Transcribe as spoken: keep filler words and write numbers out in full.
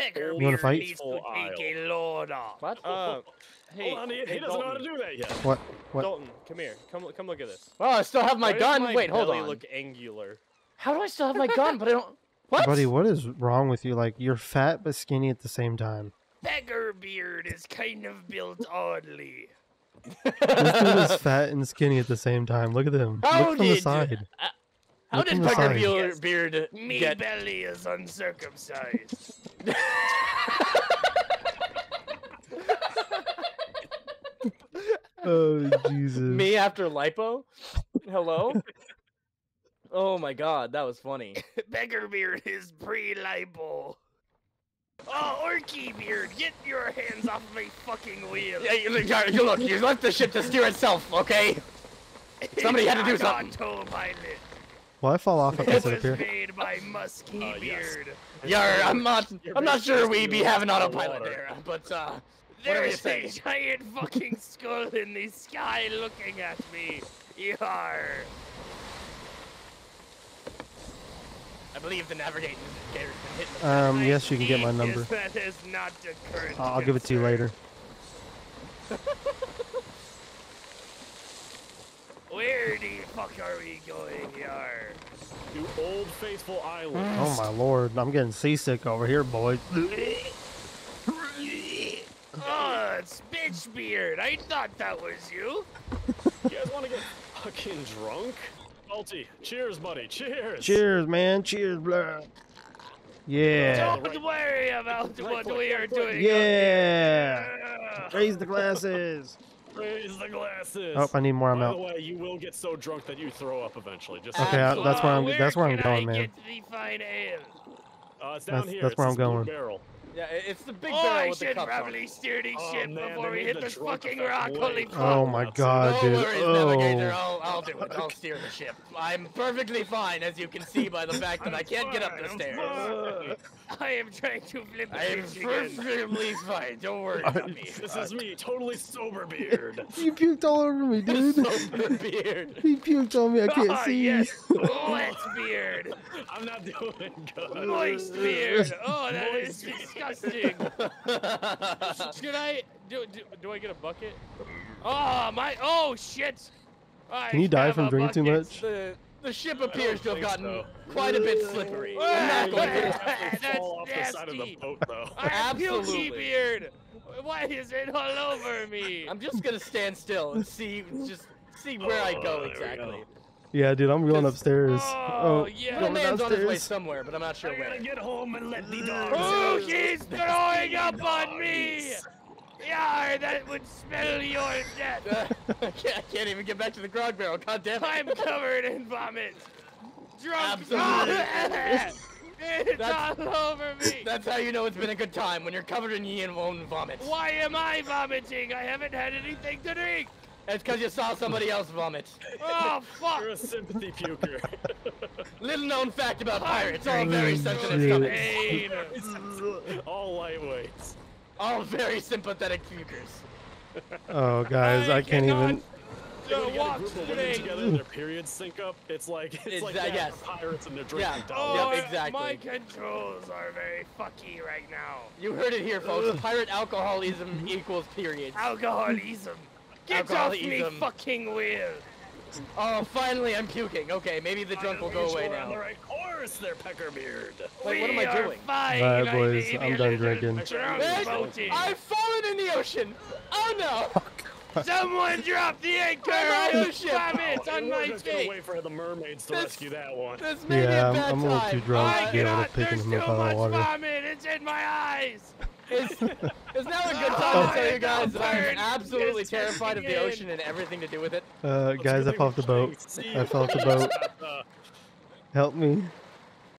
Pecker you want to fight? What? Uh, hey, on, he, hey, he doesn't Dalton. know how to do that yet. What? What? Dalton, come here. Come, come look at this. Oh, I still have my Why gun. My Wait, hold on. Look angular. How do I still have my gun? But I don't. What? Buddy, what is wrong with you? Like, you're fat but skinny at the same time. Beggar beard is kind of built oddly. This dude is fat and skinny at the same time. Look at him. How Look from did, the side. Uh, how did Beggar beard, beard Me get... belly is uncircumcised. Oh, Jesus. Me after lipo? Hello? Oh, my God. That was funny. Beggar beard is pre-lipo. Oh, Orky Beard, get your hands off my fucking wheel! Yeah, you, you look, you left the ship to steer itself, okay? Somebody had to do something. Autopilot. Well, I fall off if I sit up here. Made by Musky uh, Beard. Yes. Yeah, I'm not, I'm not sure we'd be having autopilot there, but uh, there's a giant fucking skull in the sky looking at me. Yar. I believe the navigator can hit the Um, yes, you can get my number. That is not the current I'll, I'll give it to you later. Where the fuck are we going, yar? To Old Faithful Island. Oh my lord, I'm getting seasick over here, boy. Oh, it's Bitch Beard. I thought that was you. You guys want to get fucking drunk? Salty. Cheers, buddy. Cheers. Cheers, man. Cheers, blah. Yeah. Don't worry about what we are doing. Yeah. Raise the glasses. Raise the glasses. Oh, I need more. I'm out. By the way, you will get so drunk that you throw up eventually. Just okay, I, that's where I'm. That's where I'm going, man. Uh, it's down here. That's where I'm going. Yeah, it's the big barrel with the cups on. Oh, I should probably steer the ship before we hit this fucking rock. Holy fuck. Oh my god, dude. Don't worry, navigator. I'll, I'll do it. I'll steer the ship. I'm perfectly fine, as you can see by the fact that I can't get up the stairs. I am trying to flip the I am perfectly fine. Don't worry about me. This is me, totally sober beard. You puked all over me, dude. Sober beard. He puked on me. I can't oh, see. Yes. Wet beard. I'm not doing good. Moist beard. Oh, that Moist is disgusting. Disgusting. Should I do, do? Do I get a bucket? Oh my! Oh shit! I Can you die from drinking too much? The, the ship appears to have gotten so. quite a bit slippery. I'm not going to fall off the side of the boat, though. Absolutely. Beard. Why is it all over me? I'm just gonna stand still and see, just see where oh, I go exactly. Yeah, dude, I'm going upstairs. Oh, oh yeah. The man's on his way somewhere, but I'm not sure I where. I gotta get home and let the dogs Oh, out. He's throwing up dogs. on me! Yeah, that would smell your death. Uh, I, can't, I can't even get back to the grog barrel, goddammit. I'm covered in vomit. Drunk. Absolutely. It's that's, all over me. That's how you know it's been a good time, when you're covered in your own vomit. Why am I vomiting? I haven't had anything to drink. It's because you saw somebody else vomit. Oh, fuck! You're a sympathy puker. Little known fact about pirates, all very sensitive stomachs. All lightweights. All very sympathetic pukers. Oh, guys, I, I can't even... They get a group of women together and their periods sync up. It's like, it's it's like that, yes. pirates and they're drinking yeah. Oh, yep, exactly. My controls are very fucky right now. You heard it here, folks. Ugh. Pirate alcoholism equals periods. Alcoholism. Get off me fucking wheel! Oh, finally I'm puking. Okay, maybe the drunk will go away now. On the right course there, Peckerbeard. Like, what am I doing? Alright, boys, I'm done drinking. I've fallen in the ocean! Oh no! Someone dropped the anchor! I vomit on my face! We're gonna wait for the mermaids to rescue that one. This may be a bad time. I'm a little too drunk to be able to pick him up out of water. There's too much vomit! It's in my eyes! It's, it's now a good time to tell you guys that I'm absolutely terrified of the ocean and everything to do with it. Uh, guys, I fell off the boat. I fell off the boat. Help me.